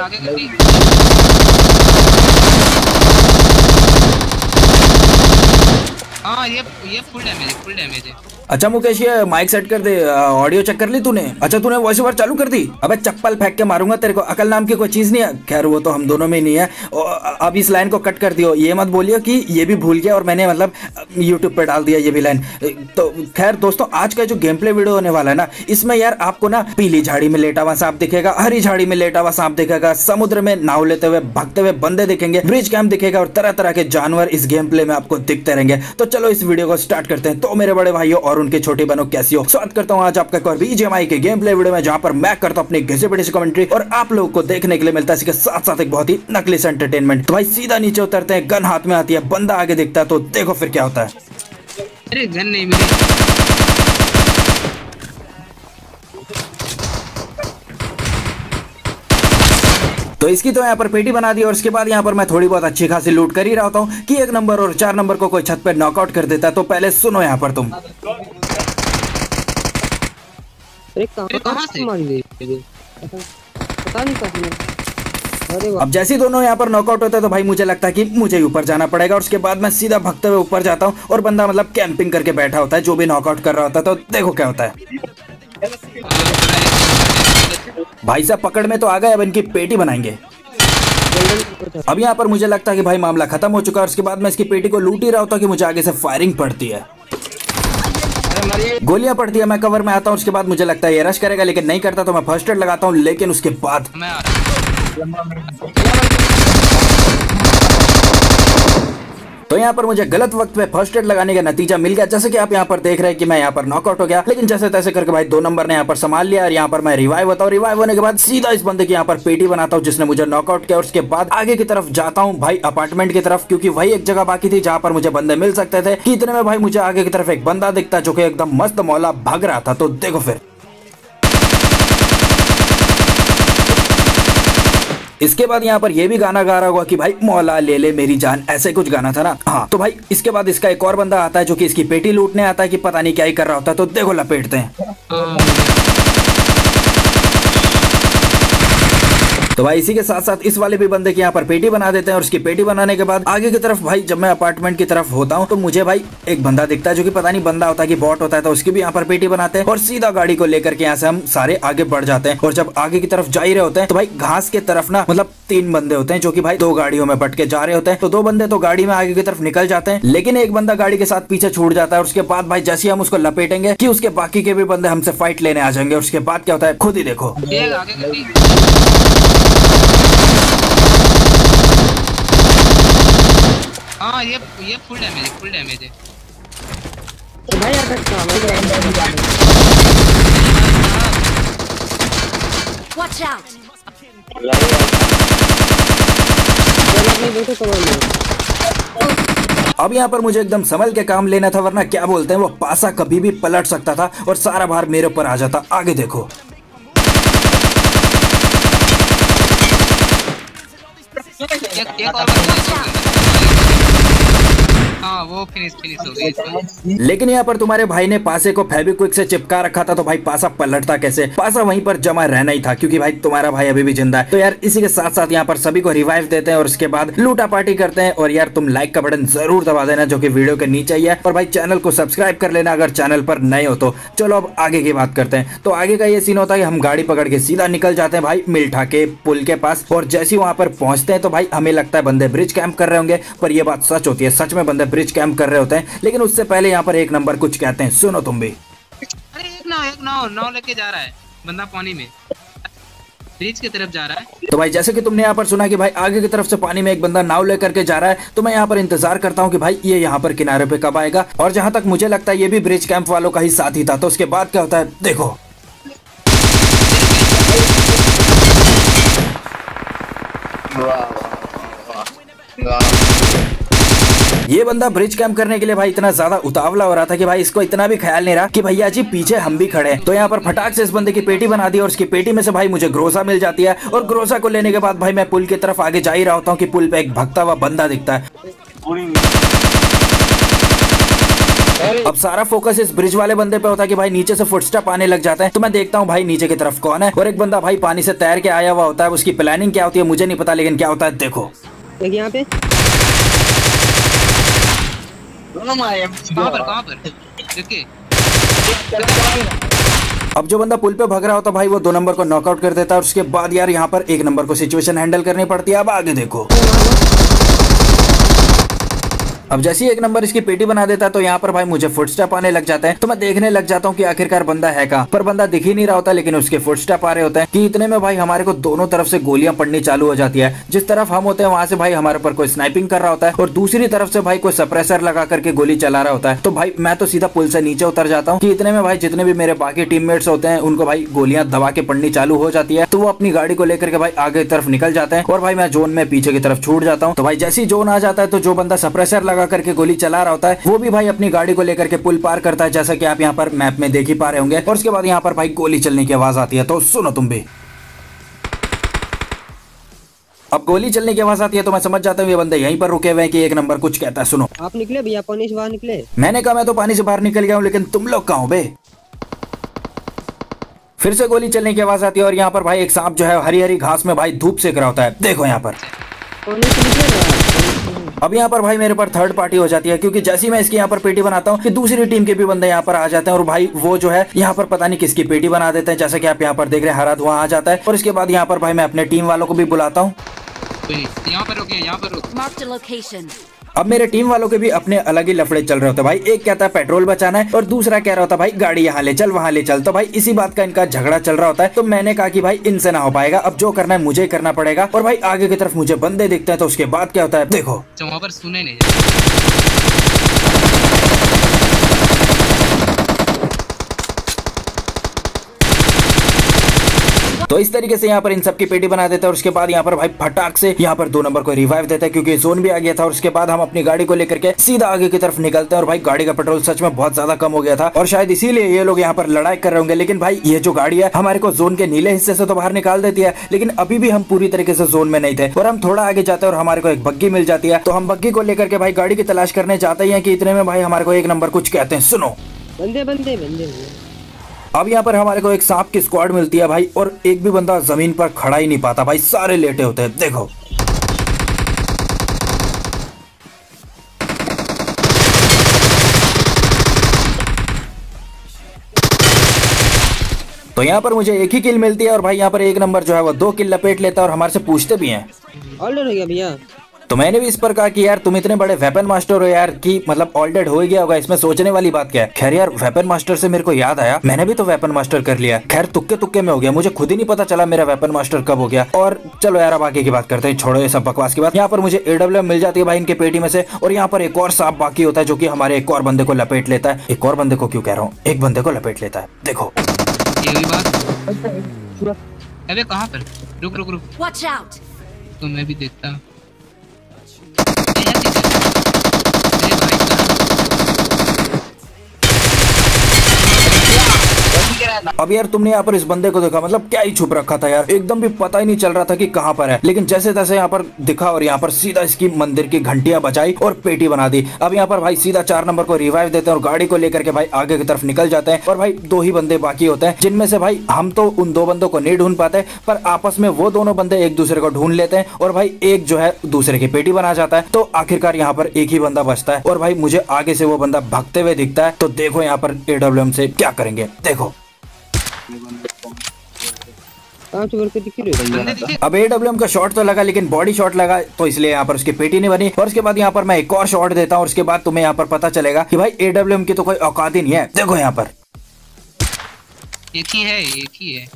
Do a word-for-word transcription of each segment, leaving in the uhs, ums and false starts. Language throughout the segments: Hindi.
आगे गली हां ये ये फुल डैमेज फुल डैमेज है। अच्छा मुकेश ये माइक सेट कर दे, ऑडियो चेक कर ली तूने? अच्छा तूने वॉइस ओवर चालू कर दी? अबे चप्पल फेंक के मारूंगा तेरे को, अकल नाम की कोई चीज़ नहीं है। खैर वो तो हम दोनों में ही नहीं है। अब इस लाइन को कट कर दियो, ये मत बोलियो कि ये भी भूल गया और मैंने मतलब यूट्यूब पर डाल दिया ये भी लाइन। तो खैर दोस्तों आज का जो गेम प्ले वीडियो होने वाला है ना, इसमें यार आपको ना पीली झाड़ी में लेटा हुआ सांप दिखेगा, हरी झाड़ी में लेटा हुआ सांप दिखेगा, समुद्र में नाव लेते हुए भागते हुए बंदे दिखेंगे, ब्रिज कैंप दिखेगा और तरह तरह के जानवर इस गेम प्ले में आपको दिखते रहेंगे। तो चलो इस वीडियो को स्टार्ट करते हैं। तो मेरे बड़े भाइयों और उनके छोटे बहनों कैसी हो, स्वागत करता हूं आज आपका एक और बीजीएमआई के गेम प्ले वीडियो में, जहां पर मैं करता हूं अपनी घिसी-पिटी सी कमेंट्री और आप लोगों को देखने के लिए मिलता है इसके साथ साथ एक बहुत ही नकली सा एंटरटेनमेंट। तो भाई सीधा नीचे उतरते हैं, गन हाथ में आती है, बंदा आगे दिखता है तो देखो फिर क्या होता है। अरे गन नहीं मिली तो इसकी तो यहाँ पर पेटी बना दी और उसके बाद यहाँ पर मैं थोड़ी बहुत अच्छी खासी लूट कर ही रहा होता हूँ कि एक नंबर और चार नंबर को कोई छत पर नॉकआउट कर देता है। तो पहले सुनो यहाँ पर तुम। अरे कहाँ से मार गई? पता नहीं कहाँ। अब जैसे ही दोनों यहाँ पर नॉकआउट होता है तो भाई मुझे लगता है कि मुझे ऊपर जाना पड़ेगा और उसके बाद मैं सीधा भगते हुए ऊपर जाता हूँ और बंदा मतलब कैंपिंग करके बैठा होता है जो भी नॉकआउट कर रहा होता है। तो देखो क्या होता है। भाई साहब पकड़ में तो आ गए, अब इनकी पेटी बनाएंगे। अब यहाँ पर मुझे लगता है कि भाई मामला खत्म हो चुका है, उसके बाद मैं इसकी पेटी को लूट ही रहा होता कि मुझे आगे से फायरिंग पड़ती है, गोलियां पड़ती है, मैं कवर में आता हूँ। उसके बाद मुझे लगता है ये रश करेगा लेकिन नहीं करता तो मैं फर्स्ट एड लगाता हूँ, लेकिन उसके बाद तो यहाँ पर मुझे गलत वक्त पे फर्स्ट एड लगाने का नतीजा मिल गया। जैसे कि आप यहाँ पर देख रहे हैं कि मैं यहाँ पर नॉकआउट हो गया, लेकिन जैसे तैसे करके भाई दो नंबर ने यहाँ पर संभाल लिया और यहाँ पर मैं रिवाइव होता हूँ। रिवाइव होने के बाद सीधा इस बंदे की यहाँ पर पेटी बनाता हूँ जिसने मुझे नॉकआउट किया और उसके बाद आगे की तरफ जाता हूँ भाई अपार्टमेंट की तरफ, क्योंकि वही एक जगह बाकी थी जहाँ पर मुझे बंदे मिल सकते थे। कि इतने में भाई मुझे आगे की तरफ एक बंदा दिखता जो कि एकदम मस्त मौला भाग रहा था। तो देखो फिर इसके बाद यहाँ पर ये भी गाना गा रहा होगा कि भाई मौला ले ले मेरी जान, ऐसे कुछ गाना था ना। हाँ तो भाई इसके बाद इसका एक और बंदा आता है जो कि इसकी पेटी लूटने आता है कि पता नहीं क्या ही कर रहा होता है। तो देखो लपेटते हैं। तो भाई इसी के साथ साथ इस वाले भी बंदे की यहाँ पर पेटी बना देते हैं और उसकी पेटी बनाने के बाद आगे की तरफ भाई जब मैं अपार्टमेंट की तरफ होता हूँ तो मुझे भाई एक बंदा दिखता है जो कि पता नहीं बंदा होता है कि बॉट होता है। तो उसकी भी यहाँ पर पेटी बनाते हैं और सीधा गाड़ी को लेकर के यहाँ से हम सारे आगे बढ़ जाते हैं। और जब आगे की तरफ जा ही रहे होते हैं तो भाई घास के तरफ ना मतलब तीन बंदे होते हैं जो कि भाई दो गाड़ियों में बट के जा रहे होते हैं। तो दो बंदे तो गाड़ी में आगे की तरफ निकल जाते हैं लेकिन एक बंदा गाड़ी के साथ पीछे छूट जाता है। उसके बाद भाई जैसे हम उसको लपेटेंगे कि उसके बाकी के भी बंदे हमसे फाइट लेने आ जाएंगे। उसके बाद क्या होता है खुद ही देखो। हाँ ये ये फुल डैमेज है, फुल डैमेज है भाई यार। Watch out. अब यहाँ पर मुझे एकदम संभल के काम लेना था, वरना क्या बोलते हैं वो पासा कभी भी पलट सकता था और सारा भार मेरे ऊपर आ जाता। आगे देखो आ, वो फिनिश फिनिश हो गई। लेकिन यहाँ पर तुम्हारे भाई ने पासे को फेविक्विक से चिपका रखा था तो भाई पासा पलटता कैसे? पासा वहीं पर जमा रहना ही था क्योंकि भाई तुम्हारा भाई अभी भी जिंदा है। तो यार इसी के साथ साथ यहाँ पर सभी को रिवाइव देते हैं और उसके बाद लूटा पार्टी करते हैं। और यार तुम लाइक का बटन जरूर दबा देना जो की वीडियो के नीचे ही है, और भाई चैनल को सब्सक्राइब कर लेना अगर चैनल पर नए हो तो। चलो अब आगे की बात करते हैं। तो आगे का ये सीन होता है हम गाड़ी पकड़ के सीधा निकल जाते हैं भाई मिल्ठा के पुल के पास, और जैसे वहाँ पर पहुंचते हैं तो भाई हमें लगता है बंदे ब्रिज कैंप कर रहे होंगे, पर ये बात सच होती है, सच में बंदे ब्रिज कैंप कर रहे होते हैं। लेकिन उससे पहले यहाँ पर एक नंबर कुछ कहते हैं, सुनो तुम भी। अरे एक नाव एक नाव नाव लेके जा रहा है बंदा पानी में, ब्रिज की तरफ जा रहा है। तो भाई जैसे कि तुमने यहाँ पर सुना कि भाई आगे की तरफ से पानी में एक बंदा नाव लेकर के जा रहा है, तो मैं यहाँ पर इंतजार करता हूँ कि भाई ये यहाँ पर किनारे पे कब आएगा। और जहाँ तक मुझे लगता है ये भी ब्रिज कैंप वालों का ही साथी था। तो उसके बाद क्या होता है देखो। ये बंदा ब्रिज कैंप करने के लिए भाई इतना ज्यादा उतावला हो रहा था कि भाई इसको इतना भी ख्याल नहीं रहा कि भैया जी पीछे हम भी खड़े हैं। तो यहाँ पर फटाक से इस बंदे की पेटी बना दी और उसकी पेटी में से भाई मुझे ग्रोसा मिल जाती है। और ग्रोसा को लेने के बाद भाई मैं पुल की तरफ आगे जा ही रहा होता हूँ कि पुल पे एक भगता हुआ बंदा दिखता है। अब सारा फोकस इस ब्रिज वाले बंदे पे होता है कि भाई नीचे से फुटस्टेप आने लग जाता है, तो मैं देखता हूँ भाई नीचे की तरफ कौन है। और एक बंदा भाई पानी से तैर के आया हुआ होता है, उसकी प्लानिंग क्या होती है मुझे नहीं पता, लेकिन क्या होता है देखो यहाँ पे पर। अब जो बंदा पुल पे भग रहा होता भाई वो दो नंबर को नॉकआउट कर देता है, और उसके बाद यार यहाँ पर एक नंबर को सिचुएशन हैंडल करनी पड़ती है। अब आगे देखो, अब जैसे ही एक नंबर इसकी पेटी बना देता है तो यहाँ पर भाई मुझे फुटस्टेप आने लग जाता है, तो मैं देखने लग जाता हूँ कि आखिरकार बंदा है कहाँ, पर बंदा दिख ही नहीं रहा होता लेकिन उसके फुटस्टेप आ रहे होते हैं। कि इतने में भाई हमारे को दोनों तरफ से गोलियां पड़नी चालू हो जाती है, जिस तरफ हम होते हैं वहां से भाई हमारे पर कोई स्नाइपिंग कर रहा होता है और दूसरी तरफ से भाई कोई सप्रेसर लगा करके गोली चला रहा होता है। तो भाई मैं तो सीधा पुल से नीचे उतर जाता हूँ, कि इतने में भाई जितने भी मेरे बाकी टीममेट्स होते हैं उनको भाई गोलियां दबा के पड़नी चालू हो जाती है। तो वो अपनी गाड़ी को लेकर के भाई आगे तरफ निकल जाते हैं और भाई मैं जोन में पीछे की तरफ छूट जाता हूँ। तो भाई जैसे ही जोन आ जाता है तो जो बंदा सप्रेसर लगा करके गोली चला रहा होता है वो भी भाई अपनी गाड़ी को लेकर के पुल पार करता है, जैसा कि आप यहाँ पर मैप में देख ही पा रहे होंगे। और उसके बाद यहाँ पर भाई गोली चलने की आवाज आती है, तो सुनो तुम भी। अब गोली चलने की आवाज आती है तो मैं समझ जाता हूँ ये बंदे यहीं पर रुके हुए हैं कि एक नंबर कुछ कहता है। सुनो, आप निकले भैया, पानी से बाहर निकले। मैंने कहा मैं तो पानी से बाहर निकल गया हूँ, लेकिन तुम लोग कहाँ हो बे। फिर से गोली चलने की आवाज आती है और यहाँ पर भाई एक सांप जो है हरी हरी घास में भाई धूप सेक रहा होता है, देखो यहाँ पर। अब यहाँ पर भाई मेरे पर थर्ड पार्टी हो जाती है, क्योंकि जैसे ही मैं इसकी यहाँ पर पेटी बनाता हूँ कि दूसरी टीम के भी बंदे यहाँ पर आ जाते हैं और भाई वो जो है यहाँ पर पता नहीं किसकी पेटी बना देते हैं, जैसा कि आप यहाँ पर देख रहे हैं हरा धुआं आ जाता है। और इसके बाद यहाँ पर भाई मैं अपने टीम वालों को भी बुलाता हूँ। यहाँ पर रुकिए, यहाँ पर रुक। Mark the location. अब मेरे टीम वालों के भी अपने अलग ही लफड़े चल रहे होते हैं भाई, एक कहता है पेट्रोल बचाना है और दूसरा कह रहा होता है भाई गाड़ी यहाँ ले चल वहाँ ले चल। तो भाई इसी बात का इनका झगड़ा चल रहा होता है, तो मैंने कहा कि भाई इनसे ना हो पाएगा, अब जो करना है मुझे करना पड़ेगा। और भाई आगे की तरफ मुझे बंदे दिखते हैं, तो उसके बाद क्या होता है देखो। वहाँ पर सुने नहीं, तो इस तरीके से यहाँ पर इन सब की पेटी बना देते हैं। और उसके बाद यहाँ पर भाई फटाक से यहाँ पर दो नंबर को रिवाइव देते हैं, क्योंकि जोन भी आ गया था। और उसके बाद हम अपनी गाड़ी को लेकर के सीधा आगे की तरफ निकलते हैं। और भाई गाड़ी का पेट्रोल सच में बहुत ज्यादा कम हो गया था और शायद इसीलिए ये लोग यहाँ पर लड़ाई कर रहे होंगे। लेकिन भाई ये जो गाड़ी है हमारे को जोन के नीले हिस्से से तो बाहर निकाल देती है, लेकिन अभी भी हम पूरी तरीके से जोन में नहीं थे। और हम थोड़ा आगे जाते हैं और हमारे को एक बग्गी मिल जाती है, तो हम बग्गी को लेकर के भाई गाड़ी की तलाश करने जाते हैं कि इतने में भाई हमारे को एक नंबर कुछ कहते हैं। सुनो बंदे बंदे बंदे। अब यहाँ पर हमारे को एक सांप की स्क्वाड मिलती है भाई, और एक भी बंदा जमीन पर खड़ा ही नहीं पाता भाई, सारे लेटे होते हैं देखो। तो यहाँ पर मुझे एक ही किल मिलती है और भाई यहाँ पर एक नंबर जो है वो दो किल लपेट लेता है और हमारे से पूछते भी हैं। ऑलरेडी हो गया भैया, तो मैंने भी इस पर कहा कि यार तुम इतने बड़े वेपन मास्टर हो यार कि मतलब ऑलरेड हो गया होगा, इसमें सोचने वाली बात क्या है। खैर यार वेपन मास्टर से मेरे को याद आया, मैंने भी तो वेपन मास्टर कर लिया। खैर तुक्के तुक्के में हो गया, मुझे खुद ही नहीं पता चला मेरा वेपन मास्टर कब हो गया। और चलो यार अब आगे की बात करते हैं, छोड़ो ये सब बकवास की बात। यहाँ पर मुझे एडब्ल्यूएम मिल जाती है भाई इनके पेटी में से, और यहाँ पर एक और सांप बाकी होता है जो की हमारे एक और बंदे को लपेट लेता है। एक और बंदे को क्यों कह रहा हूँ, एक बंदे को लपेट लेता है देखो। अरे कहाँ पर, रुक रुक रुक, वॉच आउट। तो मैं भी देखता हूँ, अब यार तुमने यहाँ पर इस बंदे को देखा, मतलब क्या ही छुप रखा था यार, एकदम भी पता ही नहीं चल रहा था कि कहाँ पर है। लेकिन जैसे तैसे यहाँ पर दिखा और यहाँ पर सीधा इसकी मंदिर की घंटियां बजाई और पेटी बना दी। अब यहाँ पर भाई सीधा चार नंबर को रिवाइव देते हैं और गाड़ी को लेकर के भाई आगे की तरफ निकल जाते हैं। और भाई दो ही बंदे बाकी होते हैं, जिनमें से भाई हम तो उन दो बंदों को नहीं ढूंढ पाते, पर आपस में वो दोनों बंदे एक दूसरे को ढूंढ लेते हैं। और भाई एक जो है दूसरे की पेटी बना जाता है, तो आखिरकार यहाँ पर एक ही बंदा बचता है। और भाई मुझे आगे से वो बंदा भागते हुए दिखता है, तो देखो यहाँ पर एडब्ल्यूएम से क्या करेंगे देखो। अब एडब्ल्यूएम का शॉट तो लगा, लेकिन बॉडी शॉट लगा, तो इसलिए यहाँ पर उसकी पेटी नहीं बनी। और उसके बाद यहाँ पर मैं एक और शॉट देता हूँ, उसके बाद तुम्हें यहाँ पर पता चलेगा कि भाई एडब्ल्यूएम की तो कोई औकात ही नहीं है। देखो यहाँ पर एक ही है, एक ही है।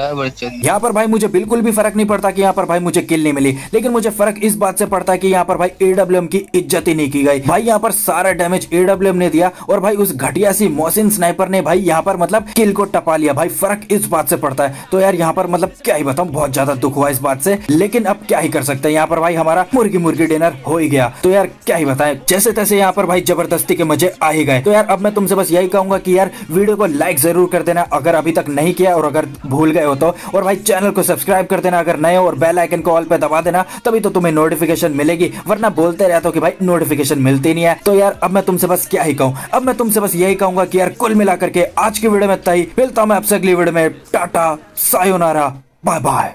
यहाँ पर भाई मुझे बिल्कुल भी फर्क नहीं पड़ता कि यहाँ पर भाई मुझे किल नहीं मिली, लेकिन मुझे फर्क इस बात से पड़ता है कि यहाँ पर भाई एडब्ल्यूएम की इज्जत ही नहीं की गई। भाई यहाँ पर सारा डैमेज एडब्ल्यूएम ने दिया और भाई उस घटिया सी मोसिन स्नाइपर ने भाई यहाँ पर मतलब किल को टपा लिया। भाई फर्क इस बात से पड़ता है, तो यार यहाँ पर मतलब क्या ही बताऊँ, बहुत ज्यादा दुख हुआ इस बात से। लेकिन अब क्या ही कर सकते हैं, यहाँ पर भाई हमारा मुर्गी मुर्गी डिनर हो ही गया, तो यार क्या ही बताए। जैसे तैसे यहाँ पर भाई जबरदस्ती के मजे आ ही गए। तो यार अब मैं तुमसे बस यही कहूंगा कि यार वीडियो को लाइक जरूर कर देना अगर अभी तक नहीं किया, और अगर भूल गए हो तो। और भाई चैनल को सब्सक्राइब कर देना अगर नए हो, और बेल आइकन को ऑल पे दबा देना, तभी तो तुम्हें नोटिफिकेशन मिलेगी, वरना बोलते रहते हो कि भाई नोटिफिकेशन मिलती नहीं है। तो यार अब मैं तुमसे बस क्या ही कहूँ, अब मैं तुमसे बस यही कहूंगा कि यार कुल मिलाकर के आज की वीडियो में इतना ही। मिलता हूँ मैं आपसे अगली वीडियो में। Tata, sayonara, bye bye.